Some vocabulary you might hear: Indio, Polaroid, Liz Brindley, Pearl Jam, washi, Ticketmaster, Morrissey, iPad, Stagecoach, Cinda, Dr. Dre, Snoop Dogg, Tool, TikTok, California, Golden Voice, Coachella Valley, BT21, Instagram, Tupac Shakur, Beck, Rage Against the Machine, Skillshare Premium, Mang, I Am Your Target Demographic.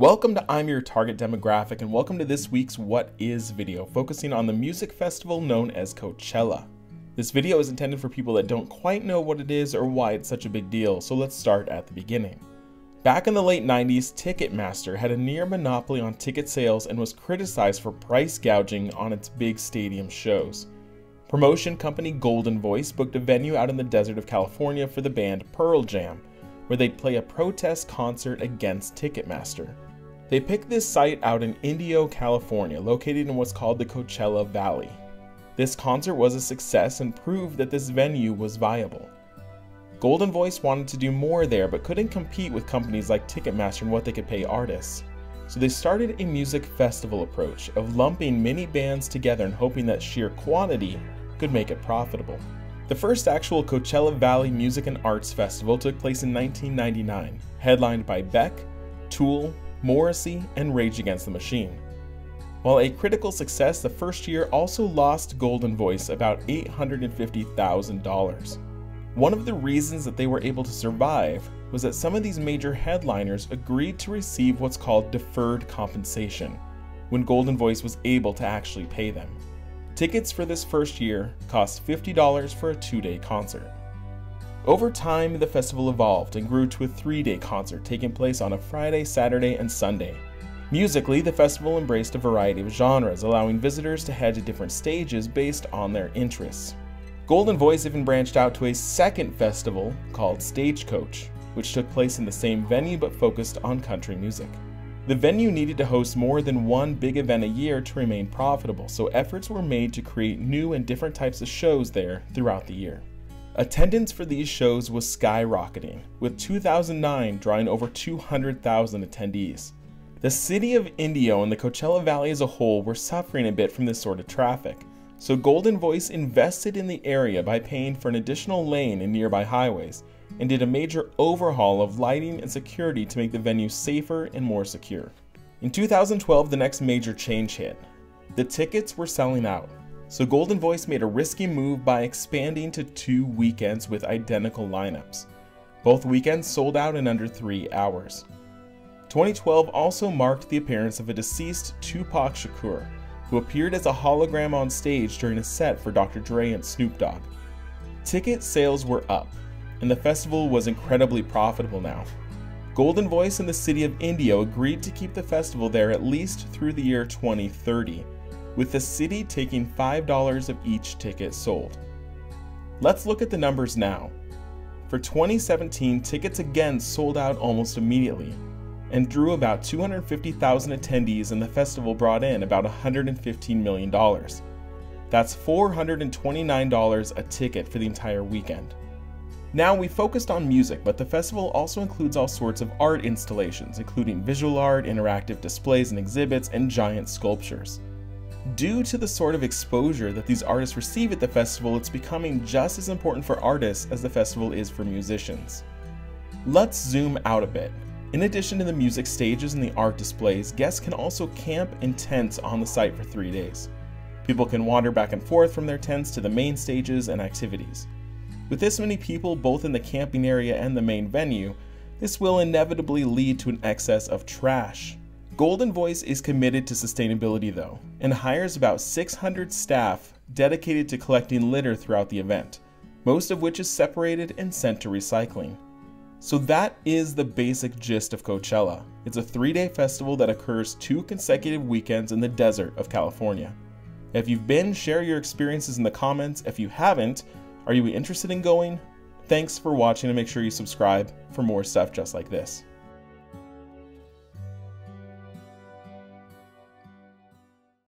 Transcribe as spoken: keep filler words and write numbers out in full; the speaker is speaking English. Welcome to I'm Your Target Demographic, and welcome to this week's What Is video, focusing on the music festival known as Coachella. This video is intended for people that don't quite know what it is or why it's such a big deal, so let's start at the beginning. Back in the late nineties, Ticketmaster had a near monopoly on ticket sales and was criticized for price gouging on its big stadium shows. Promotion company Golden Voice booked a venue out in the desert of California for the band Pearl Jam, where they'd play a protest concert against Ticketmaster. They picked this site out in Indio, California, located in what's called the Coachella Valley. This concert was a success and proved that this venue was viable. Golden Voice wanted to do more there, but couldn't compete with companies like Ticketmaster and what they could pay artists. So they started a music festival approach of lumping many bands together and hoping that sheer quantity could make it profitable. The first actual Coachella Valley Music and Arts Festival took place in nineteen ninety-nine, headlined by Beck, Tool, Morrissey, and Rage Against the Machine. While a critical success, the first year also lost Golden Voice about eight hundred fifty thousand dollars. One of the reasons that they were able to survive was that some of these major headliners agreed to receive what's called deferred compensation, when Golden Voice was able to actually pay them. Tickets for this first year cost fifty dollars for a two-day concert. Over time, the festival evolved and grew to a three-day concert taking place on a Friday, Saturday, and Sunday. Musically, the festival embraced a variety of genres, allowing visitors to head to different stages based on their interests. Golden Voice even branched out to a second festival called Stagecoach, which took place in the same venue but focused on country music. The venue needed to host more than one big event a year to remain profitable, so efforts were made to create new and different types of shows there throughout the year. Attendance for these shows was skyrocketing, with two thousand nine drawing over two hundred thousand attendees. The city of Indio and the Coachella Valley as a whole were suffering a bit from this sort of traffic, so Golden Voice invested in the area by paying for an additional lane in nearby highways, and did a major overhaul of lighting and security to make the venue safer and more secure. In two thousand twelve, the next major change hit. The tickets were selling out, so Golden Voice made a risky move by expanding to two weekends with identical lineups. Both weekends sold out in under three hours. twenty twelve also marked the appearance of a deceased Tupac Shakur, who appeared as a hologram on stage during a set for Doctor Dre and Snoop Dogg. Ticket sales were up, and the festival was incredibly profitable now. Golden Voice and the city of Indio agreed to keep the festival there at least through the year twenty thirty, with the city taking five dollars of each ticket sold. Let's look at the numbers now. For twenty seventeen, tickets again sold out almost immediately, and drew about two hundred fifty thousand attendees, and the festival brought in about one hundred fifteen million dollars. That's four hundred twenty-nine dollars a ticket for the entire weekend. Now, we focused on music, but the festival also includes all sorts of art installations, including visual art, interactive displays and exhibits, and giant sculptures. Due to the sort of exposure that these artists receive at the festival, it's becoming just as important for artists as the festival is for musicians. Let's zoom out a bit. In addition to the music stages and the art displays, guests can also camp in tents on the site for three days. People can wander back and forth from their tents to the main stages and activities. With this many people both in the camping area and the main venue, this will inevitably lead to an excess of trash. Golden Voice is committed to sustainability though, and hires about six hundred staff dedicated to collecting litter throughout the event, most of which is separated and sent to recycling. So that is the basic gist of Coachella. It's a three-day festival that occurs two consecutive weekends in the desert of California. If you've been, share your experiences in the comments. If you haven't, are you interested in going? Thanks for watching, and make sure you subscribe for more stuff just like this.